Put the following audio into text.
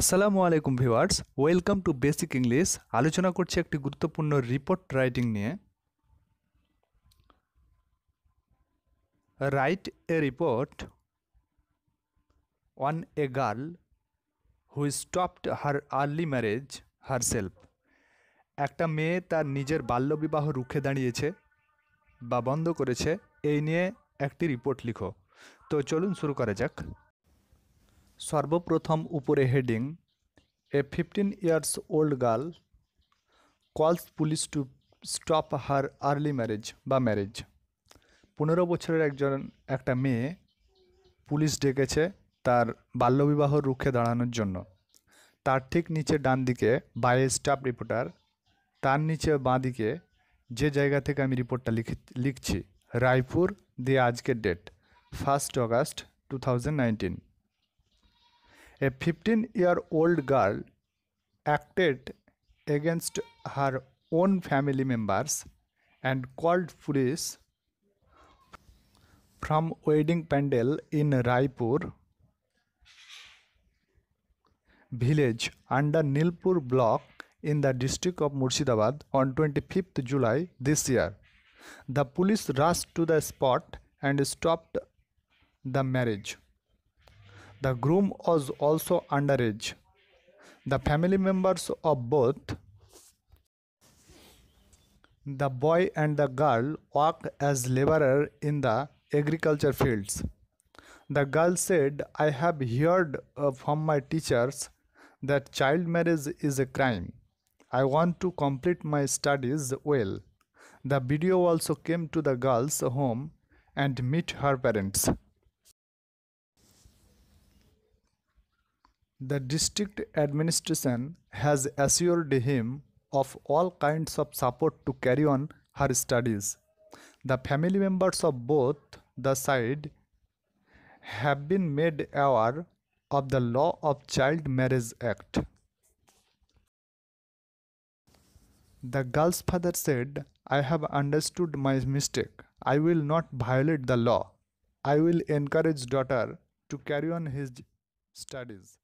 আসসালামু আলাইকুম viewers, welcome to basic English. আলোচনা করছি একটি গুরুত্বপূর্ণ রিপোর্ট রাইটিং নিয়ে। Write a report on a girl who stopped her early marriage herself. একটা মেয়ে তার নিজের বাল্যবিবাহ রুখে দাঁড়িয়েছে বা বন্ধ করেছে, এই নিয়ে একটি রিপোর্ট লিখো। তো চলুন শুরু করা যাক। सर्वप्रथम ऊपरे heading a 15 years old girl calls police to stop her early marriage बा मैरिज। 15 बछरेर एकजन एकटा मेये पुलिस डेकेछे तार बाल्यविवाह रुखे दाड़ानोर जोन्नो। तार ठीक नीचे डान दिके बाय स्टाफ रिपोर्टार, तार नीचे बाँ दिके जे जायगा थेके आमि रिपोर्टटा लिखछि रायपुर दिये आजकेर date 1st August 2019। A 15-year-old girl acted against her own family members and called police from wedding pandal in Raipur village under Nilpur block in the district of Murshidabad on 25th July this year. The police rushed to the spot and stopped the marriage. The groom was also underage. The family members of both the boy and the girl worked as laborers in the agriculture fields. The girl said, "I have heard from my teachers that child marriage is a crime. I want to complete my studies well." The video also came to the girl's home and met her parents. The district administration has assured him of all kinds of support to carry on her studies. The family members of both the sides have been made aware of the law of Child Marriage Act. The girl's father said, "I have understood my mistake. I will not violate the law. I will encourage daughter to carry on his studies."